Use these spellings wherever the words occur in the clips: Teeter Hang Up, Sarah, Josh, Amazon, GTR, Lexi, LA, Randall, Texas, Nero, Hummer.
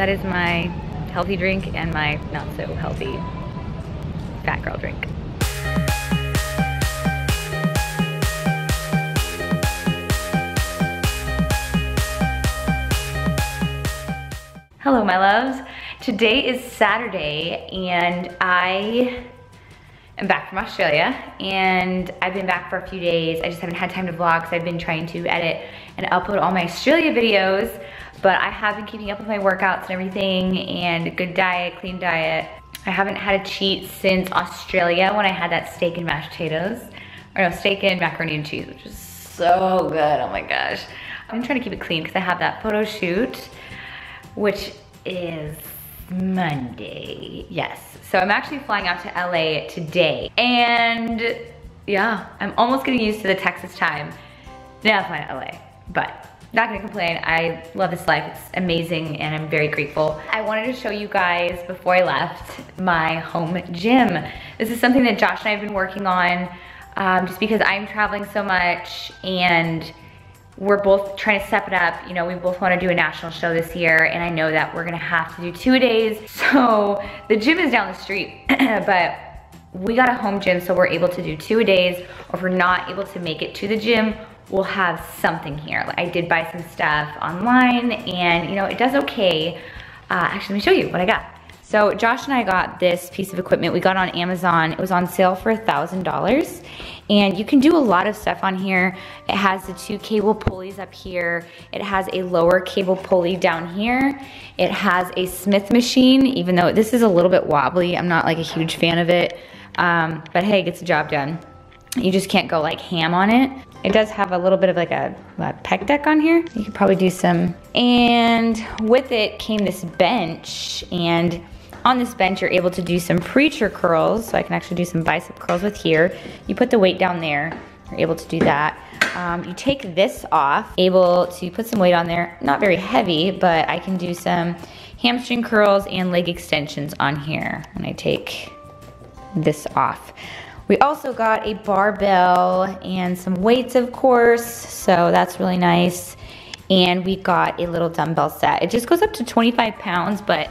That is my healthy drink and my not so healthy fat girl drink. Hello, my loves. Today is Saturday and I am back from Australia, and I've been back for a few days. I just haven't had time to vlog because I've been trying to edit and upload all my Australia videos, but I have been keeping up with my workouts and everything and a good diet, clean diet. I haven't had a cheat since Australia when I had that steak and mashed potatoes, or no, steak and macaroni and cheese, which is so good, oh my gosh. I'm trying to keep it clean because I have that photo shoot, which is Monday, yes. So I'm actually flying out to LA today. And yeah, I'm almost getting used to the Texas time. Now I'm flying to LA, but not gonna complain. I love this life, it's amazing, and I'm very grateful. I wanted to show you guys, before I left, my home gym. This is something that Josh and I have been working on just because I'm traveling so much and we're both trying to step it up. You know, we both want to do a national show this year, and I know that we're gonna have to do two-a-days. So the gym is down the street, but we got a home gym, so we're able to do two-a-days, or if we're not able to make it to the gym, we'll have something here. Like, I did buy some stuff online, and you know, it does okay. Actually, let me show you what I got. So Josh and I got this piece of equipment we got on Amazon. It was on sale for $1,000. And you can do a lot of stuff on here. It has the two cable pulleys up here. It has a lower cable pulley down here. It has a Smith machine, even though this is a little bit wobbly. I'm not like a huge fan of it, but hey, it gets the job done. You just can't go like ham on it. It does have a little bit of like a pec deck on here. You could probably do some. And with it came this bench, and on this bench, you're able to do some preacher curls, so I can actually do some bicep curls with here. You put the weight down there, you're able to do that. You take this off, able to put some weight on there, not very heavy, but I can do some hamstring curls and leg extensions on here when I take this off. We also got a barbell and some weights, of course, so that's really nice. And we got a little dumbbell set. It just goes up to 25 pounds, but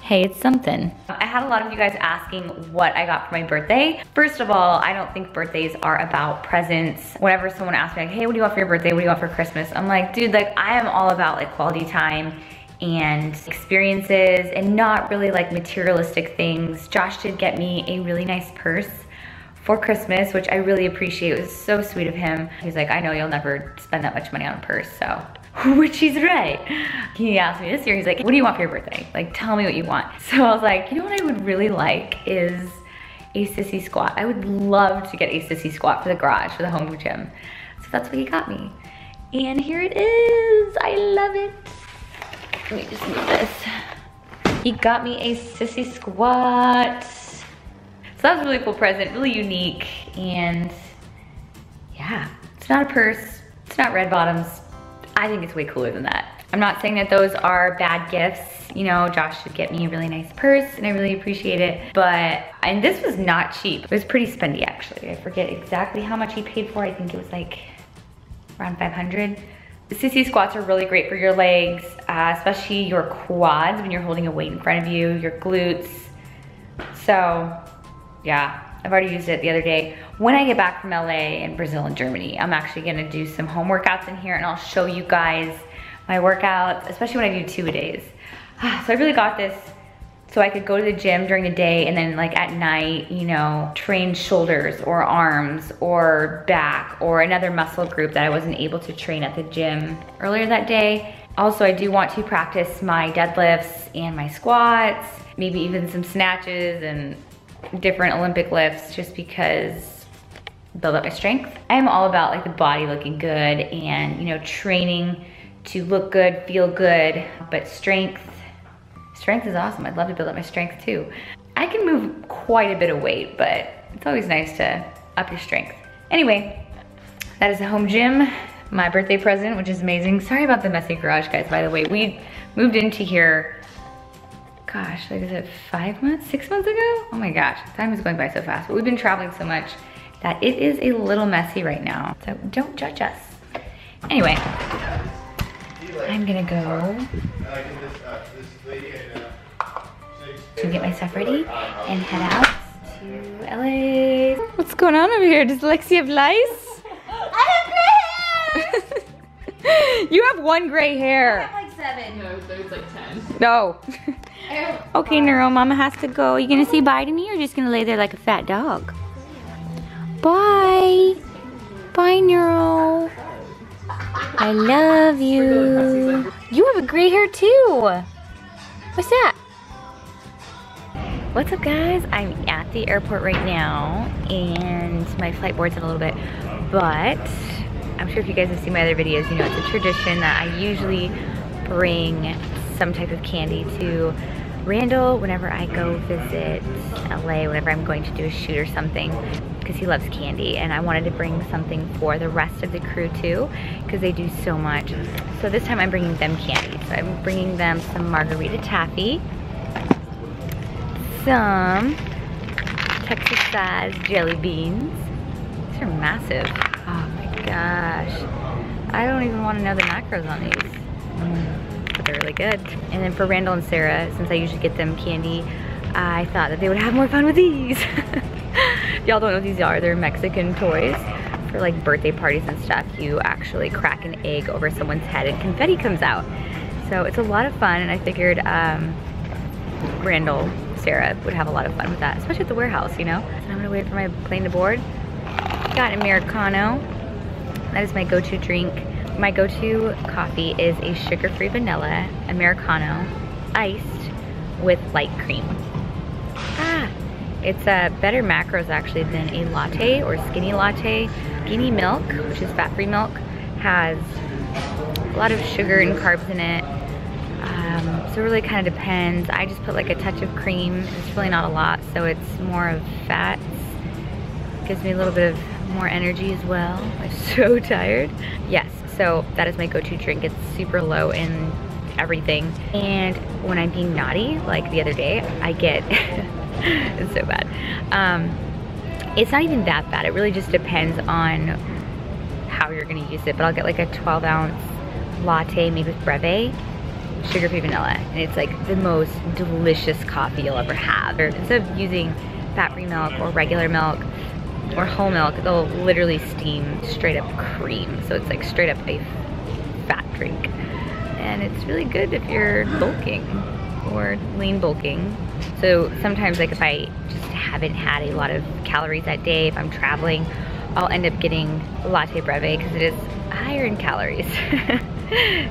hey, it's something. I had a lot of you guys asking what I got for my birthday. First of all, I don't think birthdays are about presents. Whenever someone asks me like, hey, what do you want for your birthday? What do you want for Christmas? I'm like, dude, like I am all about like quality time and experiences and not really like materialistic things. Josh did get me a really nice purse for Christmas, which I really appreciate. It was so sweet of him. He's like, I know you'll never spend that much money on a purse, so. Which he's right. He asked me this year, he's like, what do you want for your birthday? Like, tell me what you want. So I was like, you know what I would really like is a sissy squat. I would love to get a sissy squat for the garage, for the home gym. So that's what he got me. And here it is, I love it. Let me just move this. He got me a sissy squat. So that was a really cool present, really unique. And yeah, it's not a purse, it's not red bottoms. I think it's way cooler than that. I'm not saying that those are bad gifts. You know, Josh should get me a really nice purse and I really appreciate it. But, and this was not cheap. It was pretty spendy actually. I forget exactly how much he paid for. I think it was like around 500. The sissy squats are really great for your legs, especially your quads when you're holding a weight in front of you, your glutes. So, yeah. I've already used it the other day. When I get back from LA and Brazil and Germany, I'm actually gonna do some home workouts in here, and I'll show you guys my workouts, especially when I do two-a-days. So I really got this so I could go to the gym during the day and then like at night, you know, train shoulders or arms or back or another muscle group that I wasn't able to train at the gym earlier that day. Also, I do want to practice my deadlifts and my squats, maybe even some snatches and different Olympic lifts, just because build up my strength. I am all about like the body looking good and, you know, training to look good, feel good, but strength is awesome. I'd love to build up my strength too. I can move quite a bit of weight, but it's always nice to up your strength. Anyway, that is the home gym, my birthday present, which is amazing. Sorry about the messy garage, guys, by the way. We moved into here, gosh, like is it 5 months, 6 months ago? Oh my gosh, time is going by so fast. But we've been traveling so much that it is a little messy right now. So don't judge us. Anyway, I'm gonna go to get myself ready and head out to LA. What's going on over here? Does Lexi have lice? I have gray hair! You have one gray hair. I have like 7. No, there's like 10. No. Okay, Nero, Mama has to go. Are you gonna say bye to me or just gonna lay there like a fat dog? Bye. Bye, Nero. I love you. You have a gray hair too. What's that? What's up, guys? I'm at the airport right now and my flight board's in a little bit, but I'm sure if you guys have seen my other videos, you know it's a tradition that I usually bring some type of candy to Randall whenever I go visit LA, whenever I'm going to do a shoot or something, because he loves candy, and I wanted to bring something for the rest of the crew too, because they do so much. So this time I'm bringing them candy. So I'm bringing them some margarita taffy, some Texas size jelly beans. These are massive. Oh my gosh. I don't even want to know the macros on these. But they're really good. And then for Randall and Sarah, since I usually get them candy, I thought that they would have more fun with these. Y'all don't know what these are. They're Mexican toys. For like birthday parties and stuff, you actually crack an egg over someone's head and confetti comes out. So it's a lot of fun, and I figured Randall, Sarah would have a lot of fun with that, especially at the warehouse, you know? So I'm gonna wait for my plane to board. Got an Americano. That is my go-to drink. My go-to coffee is a sugar-free vanilla Americano iced with light cream. Ah, it's better macros actually than a latte or skinny latte. Skinny milk, which is fat-free milk, has a lot of sugar and carbs in it. So it really kind of depends. I just put like a touch of cream. It's really not a lot, so it's more of fats. Gives me a little bit of more energy as well. I'm so tired. Yes, so that is my go-to drink. It's super low in everything. And when I'm being naughty, like the other day, I get, it's so bad. It's not even that bad. It really just depends on how you're gonna use it, but I'll get like a 12-ounce latte made with Breve, sugar-free vanilla, and it's like the most delicious coffee you'll ever have. Or instead of using fat-free milk or regular milk or whole milk, they'll literally steam straight up cream, so it's like straight up a fat drink, and it's really good if you're bulking or lean bulking. So sometimes, like if I just haven't had a lot of calories that day, if I'm traveling, I'll end up getting latte breve because it is higher in calories.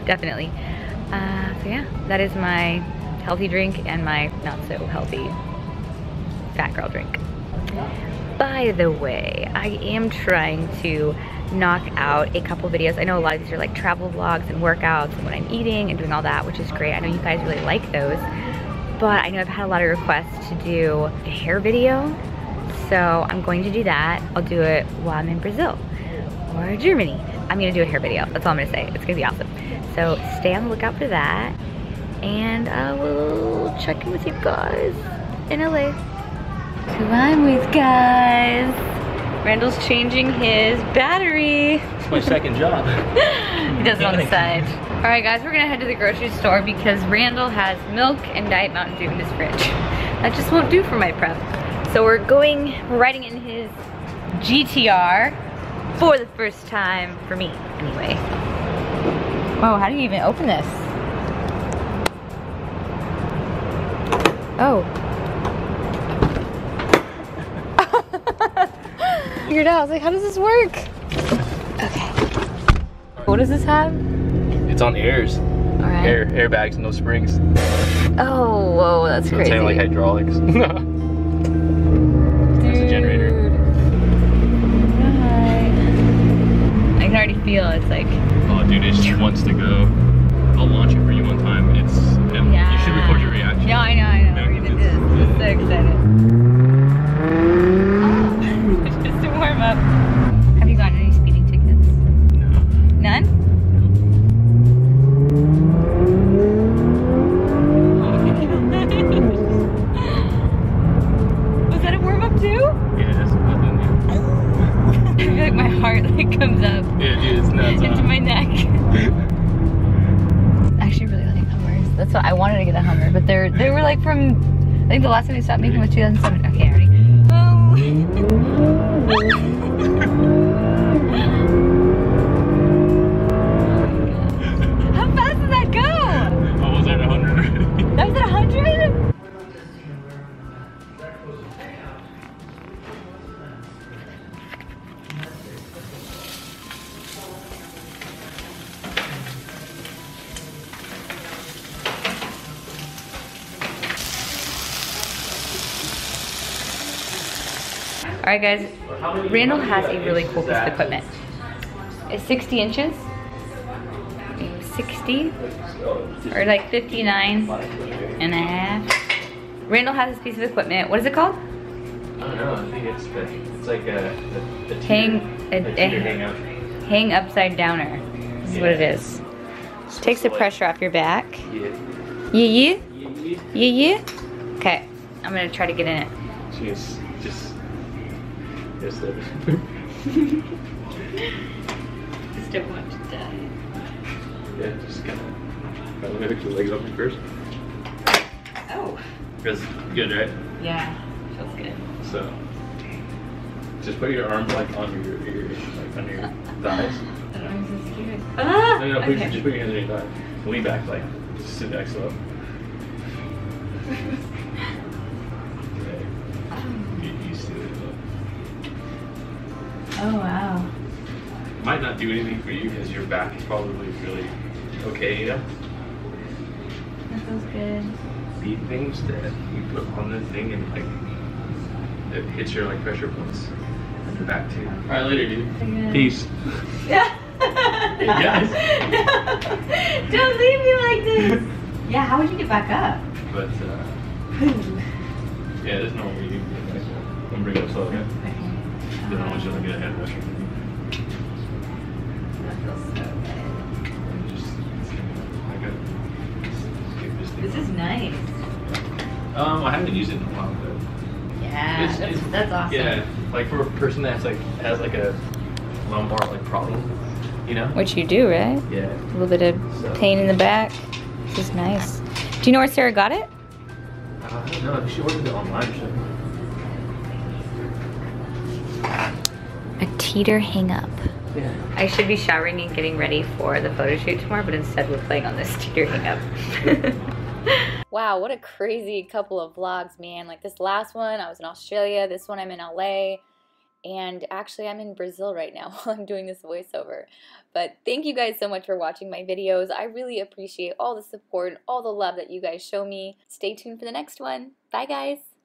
Definitely. So yeah, that is my healthy drink and my not so healthy fat girl drink. By the way, I am trying to knock out a couple videos. I know a lot of these are like travel vlogs and workouts and what I'm eating and doing all that, which is great. I know you guys really like those, but I know I've had a lot of requests to do a hair video, so I'm going to do that. I'll do it while I'm in Brazil or Germany. I'm gonna do a hair video. That's all I'm gonna say. It's gonna be awesome. So stay on the lookout for that. And I will check in with you guys in LA. Who I'm with, guys. Randall's changing his battery. It's my second job. He does it on the side. All right, guys, we're gonna head to the grocery store because Randall has milk and Diet Mountain Dew in his fridge. That just won't do for my prep. So we're riding in his GTR. For the first time, for me, anyway. Whoa, how do you even open this? Oh. Figured out, I was like, how does this work? Okay. What does this have? It's on airs. All right. Airbags, no springs. Oh, whoa, that's crazy. It's kind of like hydraulics. I already feel it's like, oh dude, it just wants to go. I'll launch it for you one time. It's yeah. You should record your reaction. Yeah, I know. We're gonna do this. I'm so excited. Oh, it's just to warm up. Have you gotten any speeding tickets? No. None? No. Was that a warm up too? Yeah, that's what I've done. I feel like my heart like comes up. Yeah, dude, it's nuts. Into my neck. I actually really like Hummers. That's So I wanted to get a Hummer, but they were like from, I think the last time they stopped making was 2007. Okay, already. Oh. How fast did that go? I was at 100. That was at 100? Alright guys, Randall has a really cool piece of equipment. It's 60 inches, 60, or like 59 and a half. Randall has this piece of equipment. What is it called? I don't know, I think it's like a hang upside downer. This is what it is. It takes the pressure off your back. Yeah. Yeah, yeah? Yeah, yeah? Okay, I'm gonna try to get in it. Cheers. Just don't want to die. Yeah, just kind of. Let me pick your legs up first. Oh. Feels good, right? Yeah, feels good. So, just put your arms like on your like on your thighs. I'm so scared. Ah! No, please, okay. Just put your hands on your thighs. Lean back, like just sit back slow. Oh wow. Might not do anything for you because your back is probably really okay, yeah? That feels good. The things that you put on the thing and like, it hits your like pressure points at the back too. Alright, later dude. Good. Peace. Yeah. Hey guys. No. Don't leave me like this. Yeah, how would you get back up? But, yeah, there's no way you can get back up. I'm gonna bring it up slow, okay? Then I want you to get a head rusher. That feels so good. This is nice. I haven't used it in a while, but yeah, that's awesome. Yeah, like for a person that's like has like a lumbar like problem, you know. Which you do, right? Yeah. A little bit of pain in the back. This is nice. Do you know where Sarah got it? I don't know. She ordered it online. A teeter hang up. Yeah. I should be showering and getting ready for the photo shoot tomorrow, but instead we're playing on this teeter hang up. Wow, what a crazy couple of vlogs, man. Like this last one, I was in Australia. This one, I'm in LA. And actually, I'm in Brazil right now while I'm doing this voiceover. But thank you guys so much for watching my videos. I really appreciate all the support and all the love that you guys show me. Stay tuned for the next one. Bye, guys.